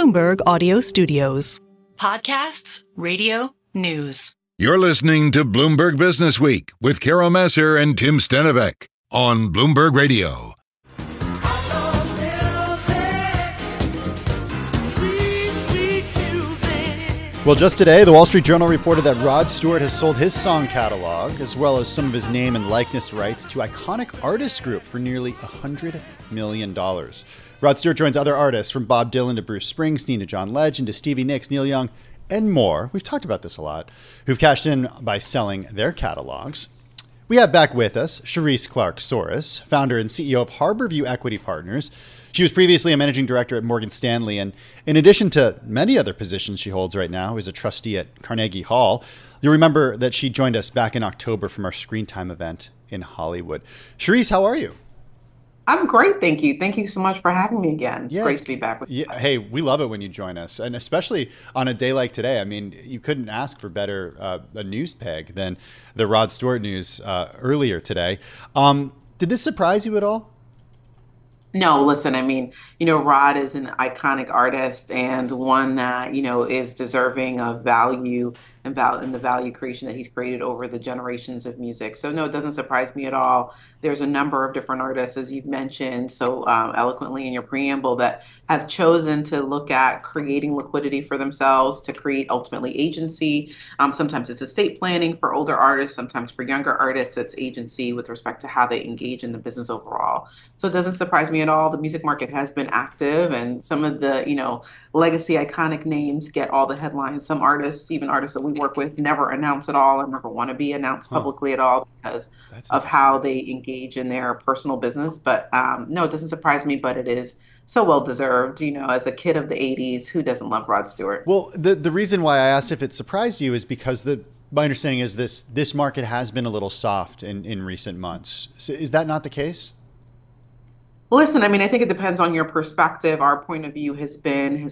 Bloomberg Audio Studios. Podcasts, radio, news. You're listening to Bloomberg Businessweek with Carol Massar and Tim Stenovec on Bloomberg Radio. Well, just today, the Wall Street Journal reported that Rod Stewart has sold his song catalog, as well as some of his name and likeness rights, to Iconic Artist Group for nearly $100 million. Rod Stewart joins other artists, from Bob Dylan to Bruce Springsteen to John Legend to Stevie Nicks, Neil Young, and more. We've talked about this a lot, who've cashed in by selling their catalogs. We have back with us Sherrese Clarke Soares, founder and CEO of Harborview Equity Partners. She was previously a managing director at Morgan Stanley, and in addition to many other positions she holds right now, is a trustee at Carnegie Hall. You'll remember that she joined us back in October from our Screen Time event in Hollywood. Sherrese, how are you? I'm great, thank you. Thank you so much for having me again. It's great to be back with you. Yeah, hey, we love it when you join us, and especially on a day like today. I mean, you couldn't ask for better a news peg than the Rod Stewart news earlier today. Did this surprise you at all? No, listen, I mean, you know, Rod is an iconic artist and one that, you know, is deserving of value and the value creation that he's created over the generations of music. So, no, it doesn't surprise me at all. There's a number of different artists, as you've mentioned so eloquently in your preamble, that have chosen to look at creating liquidity for themselves to create ultimately agency. Sometimes it's estate planning for older artists. Sometimes for younger artists, it's agency with respect to how they engage in the business overall. So it doesn't surprise me at all. The music market has been active, and some of the, you know, legacy iconic names get all the headlines. Some artists, even artists that we work with, never announce at all and never want to be announced publicly at all because of how they engage in their personal business. But no, it doesn't surprise me, but it is so well-deserved. You know, as a kid of the 80s, who doesn't love Rod Stewart? Well, the reason why I asked if it surprised you is because my understanding is this market has been a little soft in recent months. So is that not the case? Listen, I mean, I think it depends on your perspective. Our point of view has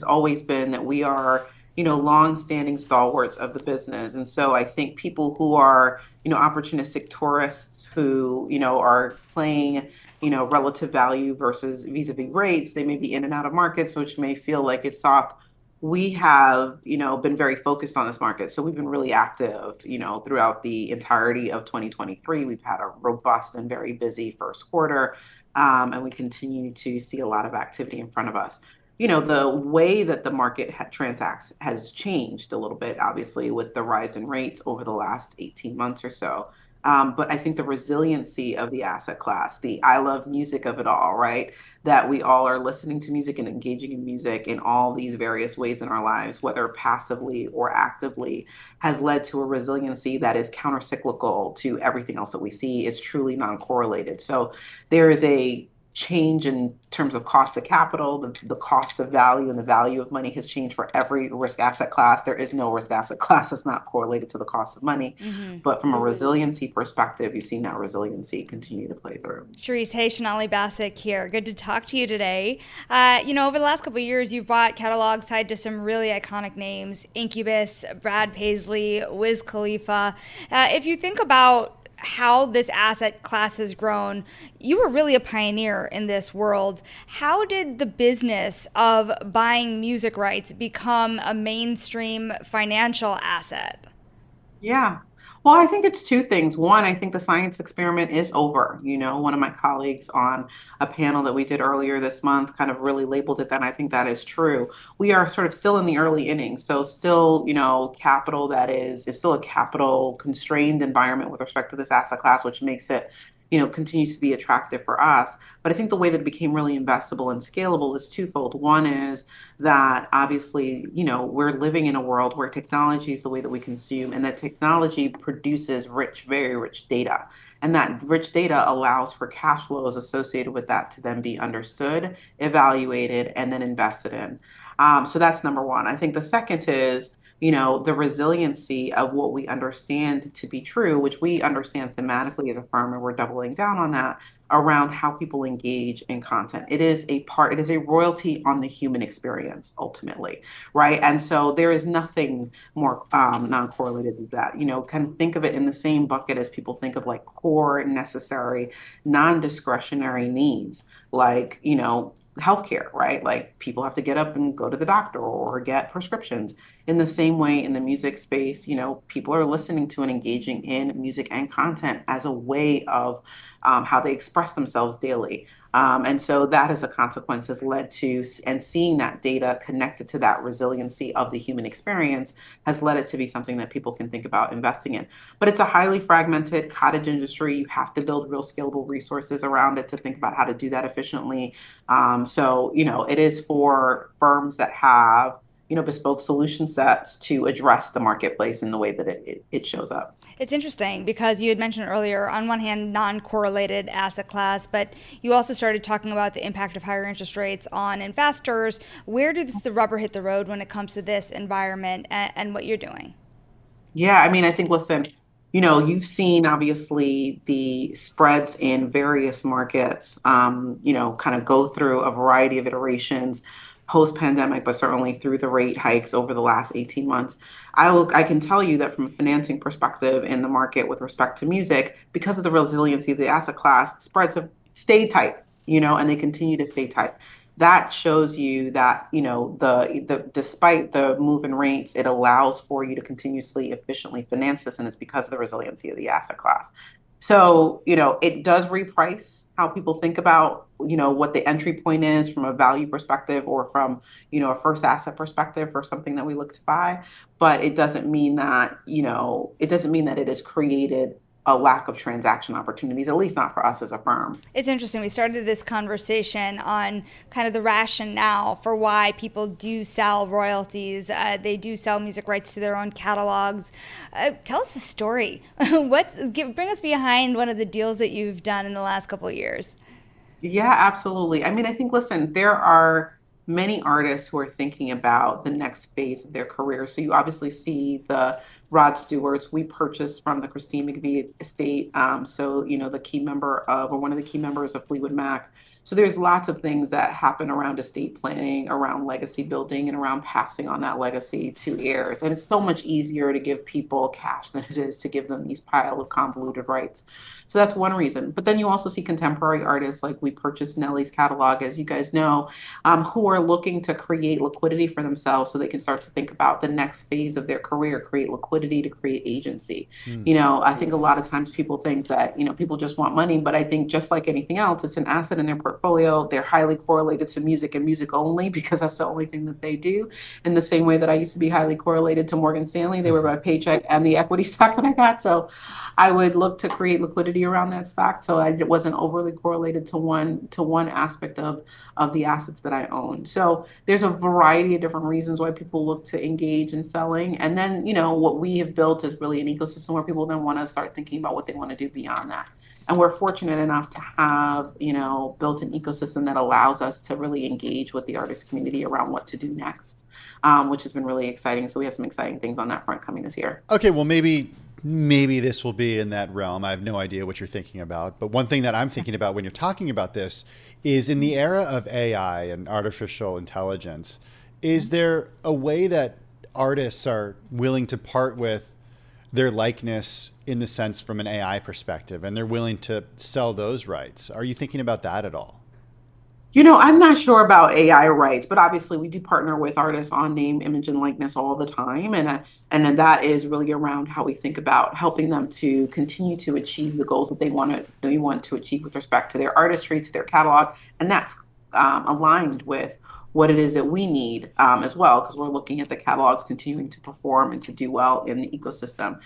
always been that we are, you know, long-standing stalwarts of the business. And so I think people who are, you know, opportunistic tourists who, you know, are playing, you know, relative value versus vis-a-vis rates, they may be in and out of markets, which may feel like it's soft. We have, you know, been very focused on this market. So we've been really active, you know, throughout the entirety of 2023. We've had a robust and very busy first quarter, and we continue to see a lot of activity in front of us. You know, the way that the market transacts has changed a little bit, obviously, with the rise in rates over the last 18 months or so. But I think the resiliency of the asset class, the I love music of it all, right? That we all are listening to music and engaging in music in all these various ways in our lives, whether passively or actively, has led to a resiliency that is countercyclical to everything else that we see. It's truly non-correlated. So there is a change in terms of cost of capital, the cost of value and the value of money has changed for every risk asset class. There is no risk asset class that's not correlated to the cost of money. Mm-hmm. But from a resiliency perspective, you've seen that resiliency continue to play through. Sherrese, hey, Sonali Basak here. Good to talk to you today. You know, over the last couple of years, you've bought catalogs tied to some really iconic names, Incubus, Brad Paisley, Wiz Khalifa. If you think about how this asset class has grown, you were really a pioneer in this world. How did the business of buying music rights become a mainstream financial asset? Yeah. Well, I think it's two things. One, I think the science experiment is over. You know, one of my colleagues on a panel that we did earlier this month kind of really labeled it that, and I think that is true. We are sort of still in the early innings. So still, you know, capital that is still a capital constrained environment with respect to this asset class, which makes it, you know, continues to be attractive for us. But I think the way that it became really investable and scalable is twofold. One is that obviously, you know, we're living in a world where technology is the way that we consume, and that technology produces rich, very rich data. And that rich data allows for cash flows associated with that to then be understood, evaluated, and then invested in. So that's number one. I think the second is, you know, the resiliency of what we understand to be true, which we understand thematically as a firm, and we're doubling down on that, around how people engage in content. It is a royalty on the human experience, ultimately, right? And so there is nothing more non-correlated than that. You know, kind of think of it in the same bucket as people think of like core, necessary, non-discretionary needs, like, you know, healthcare, right? Like people have to get up and go to the doctor or get prescriptions. In the same way, in the music space, you know, people are listening to and engaging in music and content as a way of how they express themselves daily. And so that as a consequence has led to, and seeing that data connected to that resiliency of the human experience has led it to be something that people can think about investing in. But it's a highly fragmented cottage industry. You have to build real scalable resources around it to think about how to do that efficiently. So, you know, it is for firms that have, you know, bespoke solution sets to address the marketplace in the way that it shows up. It's interesting because you had mentioned earlier, on one hand, non-correlated asset class, but you also started talking about the impact of higher interest rates on investors. Where does the rubber hit the road when it comes to this environment and what you're doing? Yeah, I mean, I think, listen, you know, you've seen obviously the spreads in various markets, you know, kind of go through a variety of iterations post-pandemic, but certainly through the rate hikes over the last 18 months. I can tell you that from a financing perspective in the market with respect to music, because of the resiliency of the asset class, spreads have stayed tight, you know, and they continue to stay tight. That shows you that, you know, despite the move in rates, it allows for you to continuously efficiently finance this, and it's because of the resiliency of the asset class. So, you know, it does reprice how people think about, you know, what the entry point is from a value perspective or from, you know, a first asset perspective for something that we look to buy. But it doesn't mean that, you know, it doesn't mean that it has created a lack of transaction opportunities, at least not for us as a firm. It's interesting. We started this conversation on kind of the rationale for why people do sell royalties. They do sell music rights to their own catalogs. Tell us the story. Bring us behind one of the deals that you've done in the last couple of years. Yeah, absolutely. I mean, I think, listen, there are many artists who are thinking about the next phase of their career. So you obviously see the Rod Stewarts we purchased from the Christine McVie estate. So, you know, the key member of, or one of the key members of Fleetwood Mac. So there's lots of things that happen around estate planning, around legacy building, and around passing on that legacy to heirs. And it's so much easier to give people cash than it is to give them these pile of convoluted rights. So that's one reason. But then you also see contemporary artists, like we purchased Nelly's catalog, as you guys know, who are looking to create liquidity for themselves so they can start to think about the next phase of their career, create liquidity to create agency. You know, I think a lot of times people think that, you know, people just want money, but I think just like anything else, it's an asset in their portfolio. They're highly correlated to music and music only because that's the only thing that they do. In the same way that I used to be highly correlated to Morgan Stanley, they were my paycheck and the equity stock that I got. So I would look to create liquidity around that stock so I wasn't overly correlated to one aspect of the assets that I own. So there's a variety of different reasons why people look to engage in selling. And then, you know, what we have built is really an ecosystem where people then want to start thinking about what they want to do beyond that. And we're fortunate enough to have, you know, built an ecosystem that allows us to really engage with the artist community around what to do next, which has been really exciting. So we have some exciting things on that front coming this year. Okay, well, maybe this will be in that realm. I have no idea what you're thinking about. But one thing that I'm thinking about when you're talking about this is in the era of AI and artificial intelligence, is there a way that artists are willing to part with their likeness in the sense from an AI perspective, and they're willing to sell those rights? Are you thinking about that at all? You know, I'm not sure about AI rights, but obviously we do partner with artists on name, image, and likeness all the time. And that is really around how we think about helping them to continue to achieve the goals that they want to achieve with respect to their artistry, to their catalog. And that's aligned with what it is that we need as well, because we're looking at the catalogs continuing to perform and to do well in the ecosystem.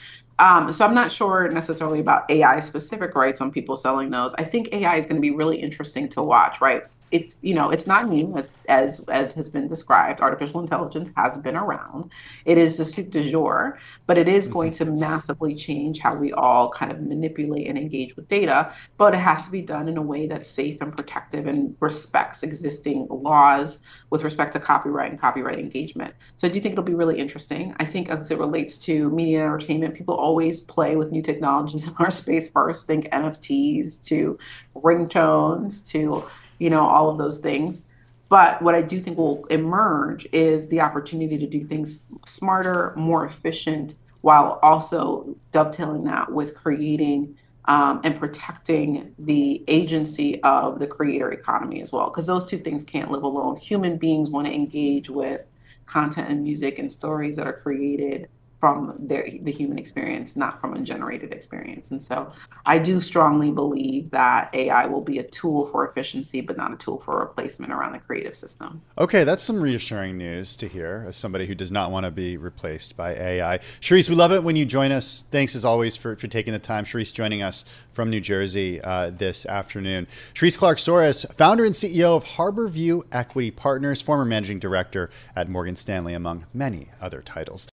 So I'm not sure necessarily about AI specific rights on people selling those. I think AI is going to be really interesting to watch, right? It's, you know, it's not new as has been described. Artificial intelligence has been around. It is the soup du jour, but it is going to massively change how we all kind of manipulate and engage with data. But it has to be done in a way that's safe and protective and respects existing laws with respect to copyright and copyright engagement. So I do think it'll be really interesting. I think as it relates to media and entertainment, people always play with new technologies in our space first. Think NFTs to ringtones to, you know, all of those things. But what I do think will emerge is the opportunity to do things smarter, more efficient, while also dovetailing that with creating and protecting the agency of the creator economy as well, because those two things can't live alone. Human beings want to engage with content and music and stories that are created from the human experience, not from a generated experience. And so I do strongly believe that AI will be a tool for efficiency, but not a tool for replacement around the creative system. Okay, that's some reassuring news to hear as somebody who does not want to be replaced by AI. Sherrese, we love it when you join us. Thanks as always for taking the time. Sherrese joining us from New Jersey this afternoon. Sherrese Clarke Soares, founder and CEO of Harborview Equity Partners, former managing director at Morgan Stanley, among many other titles.